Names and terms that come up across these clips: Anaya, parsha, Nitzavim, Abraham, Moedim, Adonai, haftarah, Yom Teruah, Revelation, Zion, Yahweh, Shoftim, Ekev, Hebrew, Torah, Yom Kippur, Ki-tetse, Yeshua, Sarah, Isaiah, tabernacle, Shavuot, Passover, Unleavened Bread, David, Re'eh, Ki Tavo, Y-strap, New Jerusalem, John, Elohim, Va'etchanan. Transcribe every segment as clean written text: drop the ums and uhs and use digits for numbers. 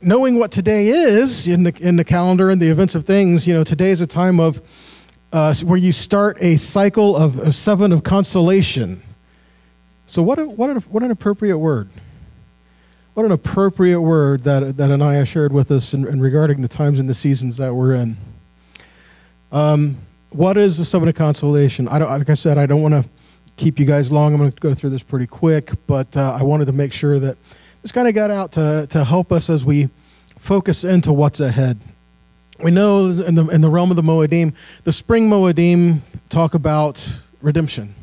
knowing what today is in the calendar and the events of things, you know, today is a time of where you start a cycle of seven of consolation. So what an appropriate word. What an appropriate word that Anaya shared with us in regarding the times and the seasons that we're in. What is the seven of consolation? Like I said, I don't want to keep you guys long. I'm going to go through this pretty quick, but I wanted to make sure that this kind of got out to help us as we focus into what's ahead. We know in the realm of the Moedim, the spring Moedim talk about redemption.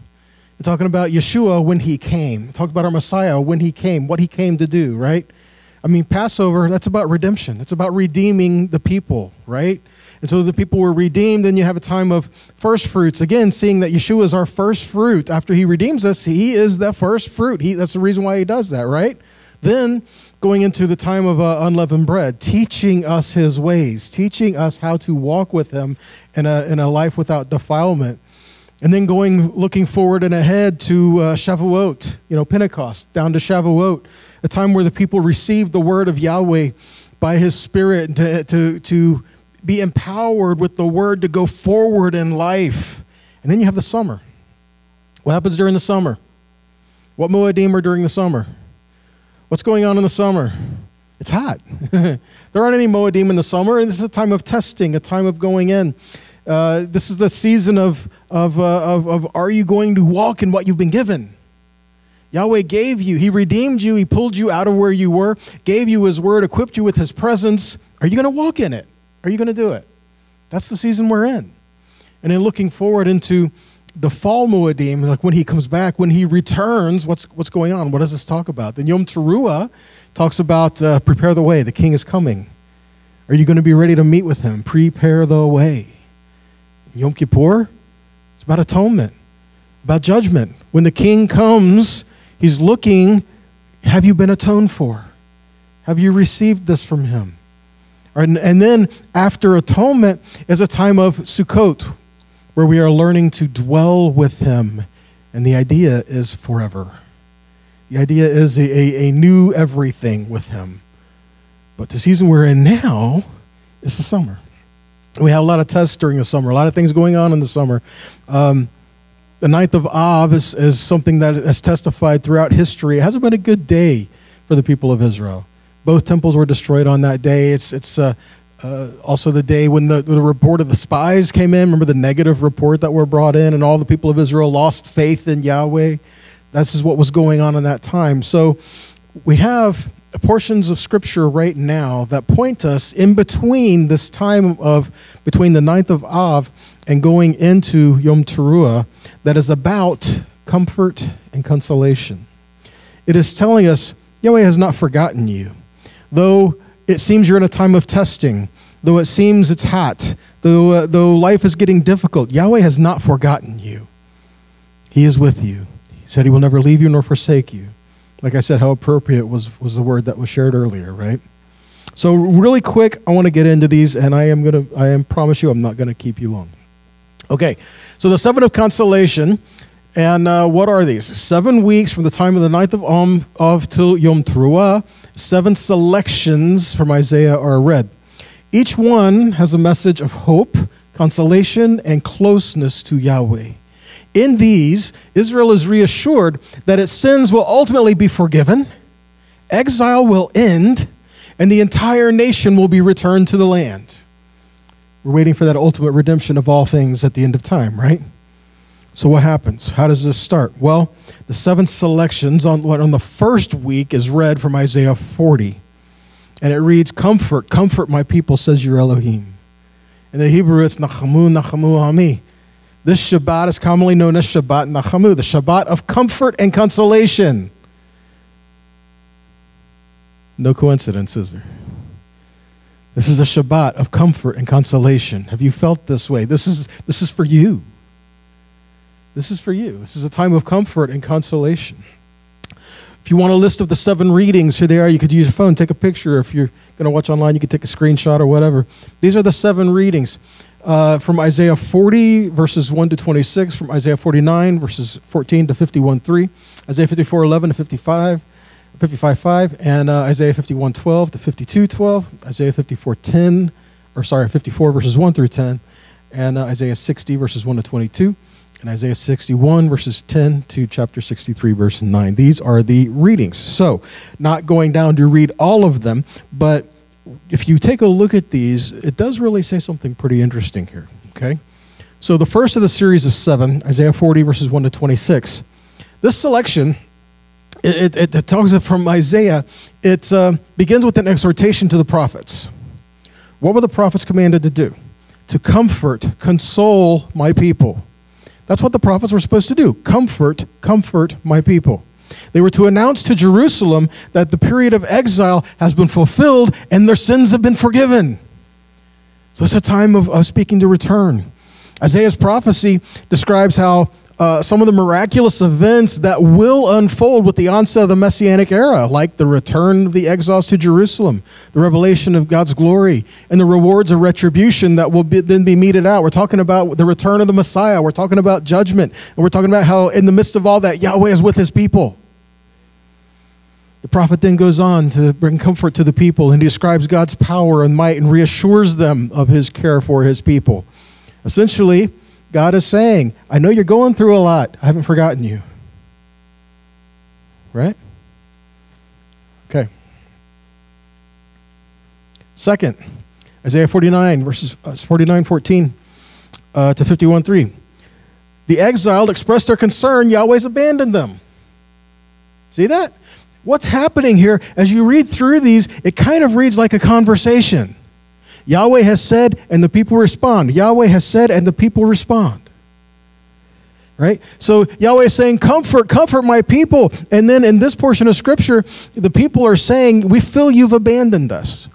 They're talking about Yeshua when he came. Talk about our Messiah when he came, what he came to do, right? I mean, Passover, that's about redemption. It's about redeeming the people, right? And so the people were redeemed, and you have a time of first fruits. Again, seeing that Yeshua is our first fruit. After he redeems us, he is the first fruit. That's the reason why he does that, right? Then going into the time of unleavened bread, teaching us his ways, teaching us how to walk with him in a life without defilement. And then looking forward and ahead to Shavuot, you know, Pentecost, down to Shavuot, a time where the people received the word of Yahweh by his spirit to be empowered with the word to go forward in life. And then you have the summer. What happens during the summer? What Moedim are during the summer? What's going on in the summer? It's hot. There aren't any Moedim in the summer, and this is a time of testing, a time of going in. This is the season of are you going to walk in what you've been given? Yahweh gave you. He redeemed you. He pulled you out of where you were, gave you his word, equipped you with his presence. Are you going to walk in it? Are you going to do it? That's the season we're in. And then looking forward into the fall Moedim, like when he comes back, when he returns, what's going on? What does this talk about? Then Yom Teruah talks about prepare the way. The king is coming. Are you going to be ready to meet with him? Prepare the way. Yom Kippur, it's about atonement, about judgment. When the king comes, he's looking, have you been atoned for? Have you received this from him? And then after atonement is a time of Sukkot, where we are learning to dwell with him. And the idea is forever. The idea is a new everything with him. But the season we're in now is the summer. We have a lot of tests during the summer, a lot of things going on in the summer. The 9th of Av is something that has testified throughout history. It hasn't been a good day for the people of Israel. Both temples were destroyed on that day. It's also the day when the report of the spies came in. Remember the negative report that were brought in, and all the people of Israel lost faith in Yahweh. This is what was going on in that time. So we have portions of Scripture right now that point us in between this time of, between the 9th of Av and going into Yom Teruah, that is about comfort and consolation. It is telling us Yahweh has not forgotten you. Though it seems you're in a time of testing, though it seems it's hot, though life is getting difficult, Yahweh has not forgotten you. He is with you. He said he will never leave you nor forsake you. Like I said, how appropriate was the word that was shared earlier, right? So really quick, I want to get into these, and I promise you I'm not going to keep you long. Okay, so the seven of consolation, and what are these? 7 weeks from the time of the 9th of Av till Yom Teruah. 7 selections from Isaiah are read. Each one has a message of hope, consolation, and closeness to Yahweh. In these, Israel is reassured that its sins will ultimately be forgiven, exile will end, and the entire nation will be returned to the land. We're waiting for that ultimate redemption of all things at the end of time, right? So what happens? How does this start? Well, the 7 selections on the first week is read from Isaiah 40. And it reads, "Comfort, comfort my people, says your Elohim." In the Hebrew, it's Nachamu, Nachamu Ami. This Shabbat is commonly known as Shabbat Nachamu, the Shabbat of comfort and consolation. No coincidence, is there? This is a Shabbat of comfort and consolation. Have you felt this way? This is for you. This is for you. This is a time of comfort and consolation. If you want a list of the 7 readings, here they are. You could use your phone, take a picture. If you're going to watch online, you could take a screenshot or whatever. These are the 7 readings from Isaiah 40, verses 1 to 26, from Isaiah 49, verses 14 to 51:3, Isaiah 54:11 to 55, 55:5, and Isaiah 51:12 to 52:12, Isaiah 54:10, or sorry, 54 verses 1 through 10, and Isaiah 60 verses 1 to 22, and Isaiah 61 verses 10 to chapter 63 verse 9. These are the readings. So, not going down to read all of them, but if you take a look at these, it does really say something pretty interesting here. Okay, so the first of the series of 7, Isaiah 40 verses 1 to 26. This selection. It talks from Isaiah. It begins with an exhortation to the prophets. What were the prophets commanded to do? To comfort, console my people. That's what the prophets were supposed to do. Comfort, comfort my people. They were to announce to Jerusalem that the period of exile has been fulfilled and their sins have been forgiven. So it's a time of speaking to return. Isaiah's prophecy describes how some of the miraculous events that will unfold with the onset of the Messianic era, like the return of the exiles to Jerusalem, the revelation of God's glory, and the rewards of retribution that will then be meted out. We're talking about the return of the Messiah. We're talking about judgment. And we're talking about how in the midst of all that, Yahweh is with his people. The prophet then goes on to bring comfort to the people, and he describes God's power and might and reassures them of his care for his people. Essentially, God is saying, I know you're going through a lot. I haven't forgotten you. Right? Okay. Second, Isaiah 49, verses 49:14 to 51:3. The exiled expressed their concern. Yahweh's abandoned them. See that? What's happening here, as you read through these, it kind of reads like a conversation. Yahweh has said, and the people respond. Yahweh has said, and the people respond. Right? So Yahweh is saying, comfort, comfort my people. And then in this portion of Scripture, the people are saying, we feel you've abandoned us.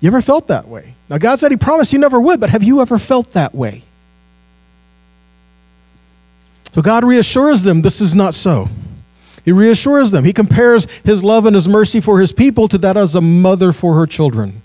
You ever felt that way? Now, God said he promised he never would, but have you ever felt that way? So God reassures them this is not so. He reassures them. He compares his love and his mercy for his people to that as a mother for her children.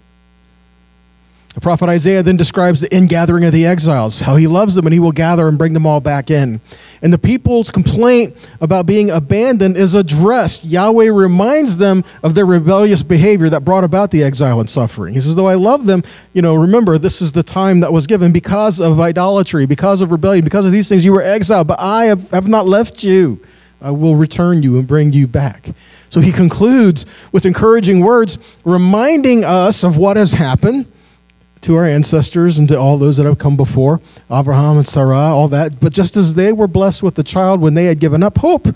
The prophet Isaiah then describes the ingathering of the exiles, how he loves them and he will gather and bring them all back in. And the people's complaint about being abandoned is addressed. Yahweh reminds them of their rebellious behavior that brought about the exile and suffering. He says, though I love them, you know, remember, this is the time that was given because of idolatry, because of rebellion, because of these things, you were exiled, but I have not left you. I will return you and bring you back. So he concludes with encouraging words, reminding us of what has happened to our ancestors and to all those that have come before, Abraham and Sarah, all that. But just as they were blessed with the child when they had given up hope,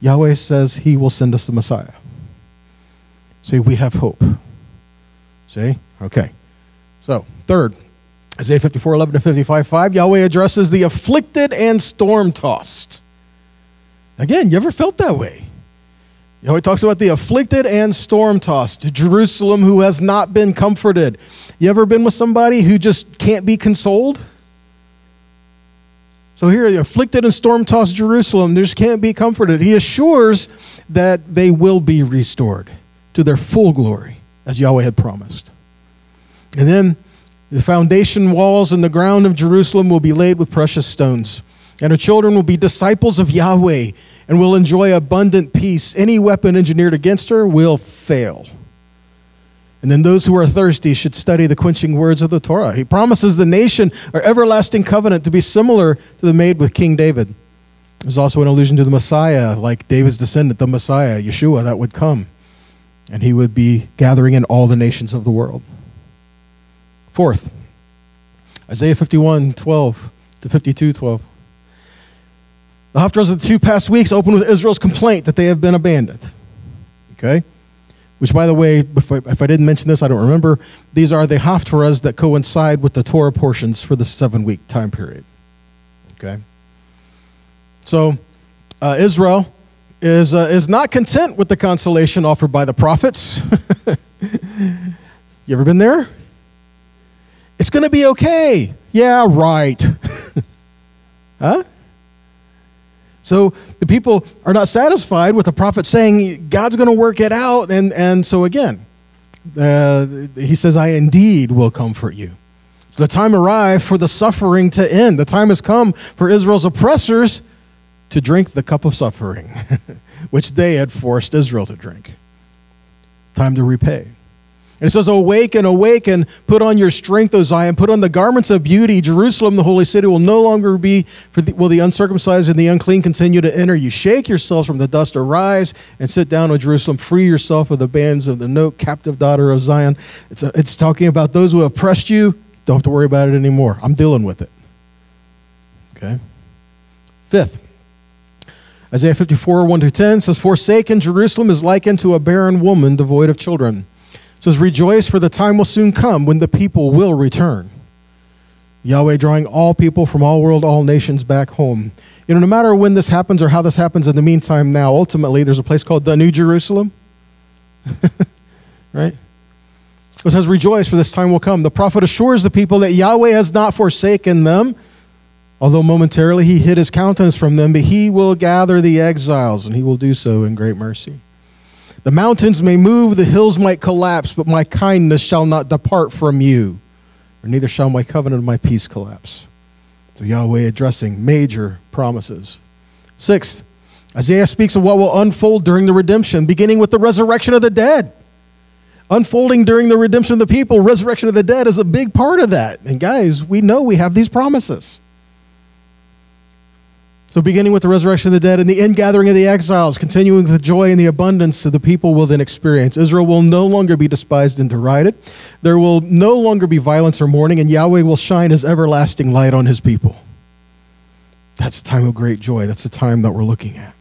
Yahweh says he will send us the Messiah. See, we have hope. See? Okay. So, third, Isaiah 54:11 to 55:5, Yahweh addresses the afflicted and storm-tossed. Again, you ever felt that way? You know, he talks about the afflicted and storm-tossed, Jerusalem who has not been comforted. You ever been with somebody who just can't be consoled? So here, the afflicted and storm-tossed Jerusalem, they just can't be comforted. He assures that they will be restored to their full glory, as Yahweh had promised. And then the foundation walls and the ground of Jerusalem will be laid with precious stones, and her children will be disciples of Yahweh, and will enjoy abundant peace. Any weapon engineered against her will fail. And then those who are thirsty should study the quenching words of the Torah. He promises the nation our everlasting covenant to be similar to the made with King David. There's also an allusion to the Messiah, like David's descendant, the Messiah, Yeshua, that would come. And he would be gathering in all the nations of the world. Fourth, Isaiah 51:12 to 52:12. The haftarahs of the two past weeks open with Israel's complaint that they have been abandoned. Okay? Which, by the way, if I didn't mention this, I don't remember. These are the haftarahs that coincide with the Torah portions for the 7-week time period. Okay? So, Israel is not content with the consolation offered by the prophets. You ever been there? It's going to be okay. Yeah, right. Huh? So the people are not satisfied with the prophet saying, God's going to work it out. And so again, he says, I indeed will comfort you. So the time arrived for the suffering to end. The time has come for Israel's oppressors to drink the cup of suffering. which they had forced Israel to drink. Time to repay. And it says, "Awaken, awaken, put on your strength, O Zion, put on the garments of beauty. Jerusalem, the holy city, will no longer be, will the uncircumcised and the unclean continue to enter you. Shake yourselves from the dust, arise and sit down, O Jerusalem. Free yourself of the bands of the note, captive daughter of Zion." It's talking about those who oppressed you. Don't have to worry about it anymore. I'm dealing with it. Okay? Fifth, Isaiah 54, 1-10 says, "Forsaken Jerusalem is likened to a barren woman devoid of children." It says, "Rejoice, for the time will soon come when the people will return. Yahweh drawing all people from all world, all nations back home." You know, no matter when this happens or how this happens, in the meantime now, ultimately, there's a place called the New Jerusalem. Right? It says, "Rejoice, for this time will come." The prophet assures the people that Yahweh has not forsaken them, although momentarily he hid his countenance from them, but he will gather the exiles, and he will do so in great mercy. "The mountains may move, the hills might collapse, but my kindness shall not depart from you, or neither shall my covenant of my peace collapse." So Yahweh addressing major promises. Sixth, Isaiah speaks of what will unfold during the redemption, beginning with the resurrection of the dead. Unfolding during the redemption of the people, resurrection of the dead is a big part of that. And guys, we know we have these promises. So beginning with the resurrection of the dead and the ingathering of the exiles, continuing the joy and the abundance of the people will then experience. Israel will no longer be despised and derided. There will no longer be violence or mourning, and Yahweh will shine his everlasting light on his people. That's a time of great joy. That's the time that we're looking at.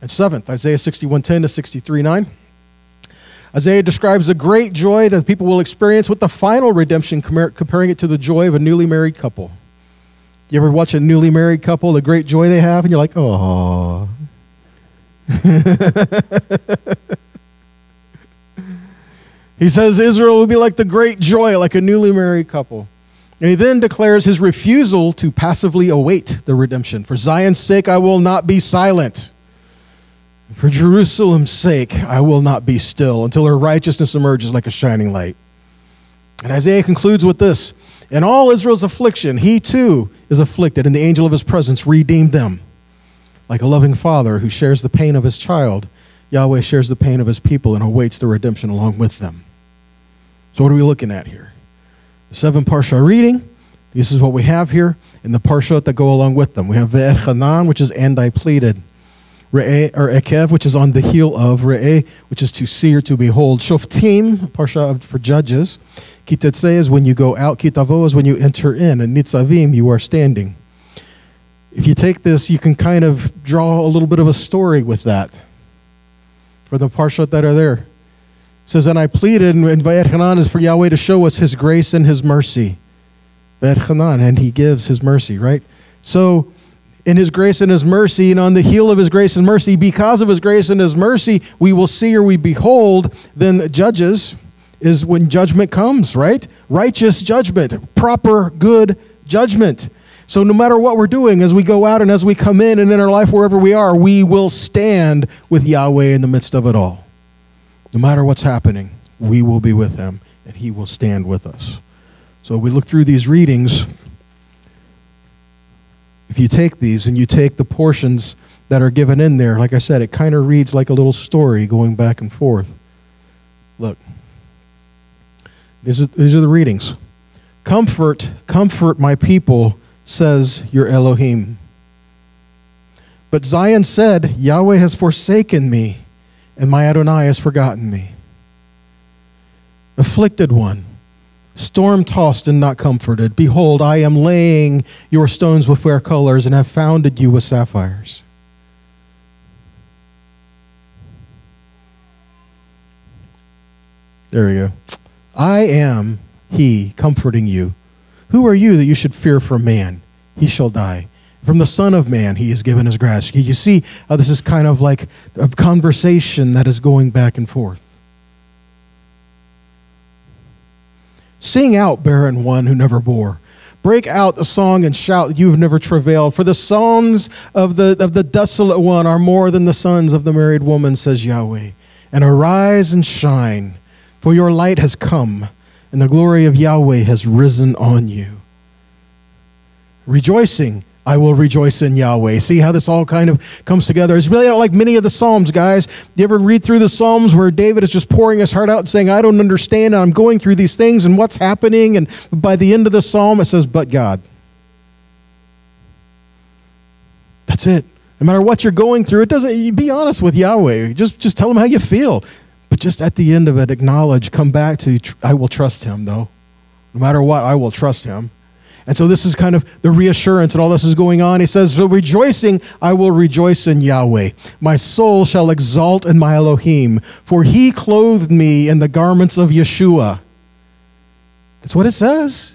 And seventh, Isaiah 61:10 to 63:9. Isaiah describes the great joy that people will experience with the final redemption, comparing it to the joy of a newly married couple. You ever watch a newly married couple, the great joy they have, and you're like, "Oh." He says Israel will be like the great joy, like a newly married couple. And he then declares his refusal to passively await the redemption. "For Zion's sake, I will not be silent. For Jerusalem's sake, I will not be still until her righteousness emerges like a shining light." And Isaiah concludes with this: "In all Israel's affliction, he too is afflicted, and the angel of his presence redeemed them." Like a loving father who shares the pain of his child, Yahweh shares the pain of his people and awaits the redemption along with them. So what are we looking at here? The seven parsha reading, this is what we have here, and the parsha that go along with them. We have Va'etchanan, which is "and I pleaded." Re'eh, or Ekev, which is "on the heel of." Re'eh, which is "to see" or "to behold." Shoftim, parsha for judges. Ki-tetse is "when you go out." Kitavo is "when you enter in." And Nitzavim, "you are standing." If you take this, you can kind of draw a little bit of a story with that for the parsha that are there. It says, "And I pleaded," and Va'etchanan is for Yahweh to show us his grace and his mercy. Va'etchanan, and he gives his mercy, right? So, in his grace and his mercy, and on the heel of his grace and mercy, because of his grace and his mercy, we will see or we behold. Then judges is when judgment comes, right? Righteous judgment, proper, good judgment. So no matter what we're doing, as we go out and as we come in and in our life, wherever we are, we will stand with Yahweh in the midst of it all. No matter what's happening, we will be with him, and he will stand with us. So we look through these readings. If you take these and you take the portions that are given in there, like I said, it kind of reads like a little story going back and forth. Look, these are the readings. "Comfort, comfort my people, says your Elohim. But Zion said, Yahweh has forsaken me, and my Adonai has forgotten me." Afflicted one, storm-tossed and not comforted, "Behold, I am laying your stones with fair colors and have founded you with sapphires." There we go. "I am he comforting you. Who are you that you should fear from man? He shall die. From the son of man he is given his grasp." You see how this is kind of like a conversation that is going back and forth. "Sing out, barren one who never bore. Break out a song and shout, you've never travailed. For the songs of the desolate one are more than the sons of the married woman, says Yahweh. And arise and shine, for your light has come, and the glory of Yahweh has risen on you." Rejoicing, I will rejoice in Yahweh. See how this all kind of comes together. It's really not like many of the Psalms, guys. You ever read through the Psalms where David is just pouring his heart out and saying, I don't understand, and I'm going through these things, and what's happening? And by the end of the Psalm, it says, but God. That's it. No matter what you're going through, it doesn't. You be honest with Yahweh. Just tell him how you feel. But just at the end of it, acknowledge, come back to, I will trust him, though. No matter what, I will trust him. And so this is kind of the reassurance, and all this is going on. He says, so rejoicing, I will rejoice in Yahweh. My soul shall exalt in my Elohim, for he clothed me in the garments of Yeshua. That's what it says.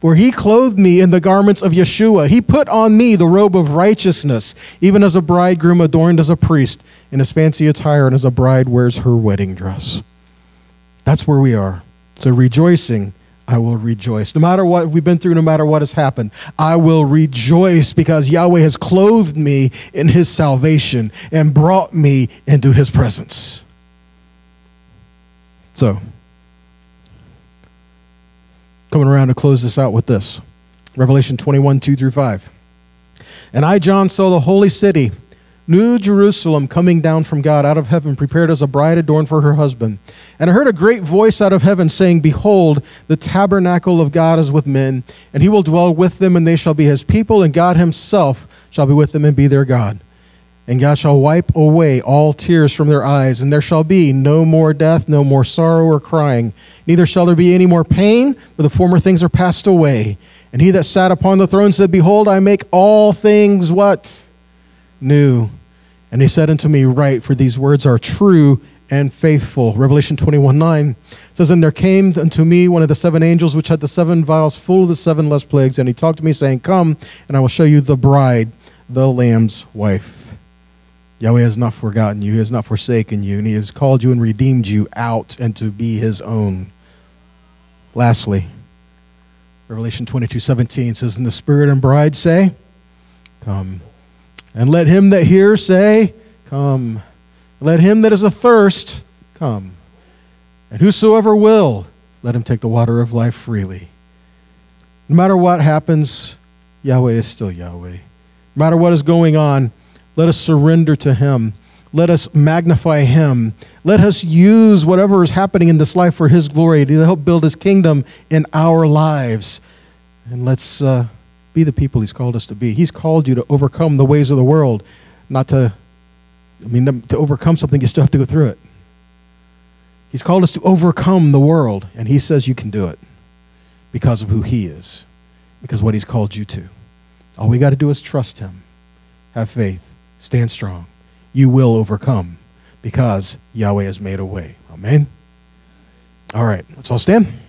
For he clothed me in the garments of Yeshua. He put on me the robe of righteousness, even as a bridegroom adorned as a priest in his fancy attire, and as a bride wears her wedding dress. That's where we are. So rejoicing, I will rejoice. No matter what we've been through, no matter what has happened, I will rejoice because Yahweh has clothed me in his salvation and brought me into his presence. So, coming around to close this out with this. Revelation 21, 2 through 5. And I, John, saw the holy city, New Jerusalem, coming down from God out of heaven, prepared as a bride adorned for her husband. And I heard a great voice out of heaven saying, behold, the tabernacle of God is with men, and he will dwell with them, and they shall be his people, and God himself shall be with them and be their God. And God shall wipe away all tears from their eyes, and there shall be no more death, no more sorrow or crying. Neither shall there be any more pain, for the former things are passed away. And he that sat upon the throne said, behold, I make all things what? New. And he said unto me, write, for these words are true and faithful. Revelation 21:9 says, and there came unto me one of the seven angels, which had the seven vials full of the seven last plagues. And he talked to me, saying, come, and I will show you the bride, the Lamb's wife. Yahweh has not forgotten you. He has not forsaken you. And he has called you and redeemed you out and to be his own. Lastly, Revelation 22:17 says, and the Spirit and bride say, come. And let him that hears say, come. Let him that is athirst, come. And whosoever will, let him take the water of life freely. No matter what happens, Yahweh is still Yahweh. No matter what is going on, let us surrender to him. Let us magnify him. Let us use whatever is happening in this life for his glory to help build his kingdom in our lives. And let's be the people he's called us to be. He's called you to overcome the ways of the world. To overcome something, you still have to go through it. He's called us to overcome the world, and he says you can do it because of who he is, because what he's called you to. All we got to do is trust him, have faith. Stand strong. You will overcome because Yahweh has made a way. Amen. All right, let's all stand.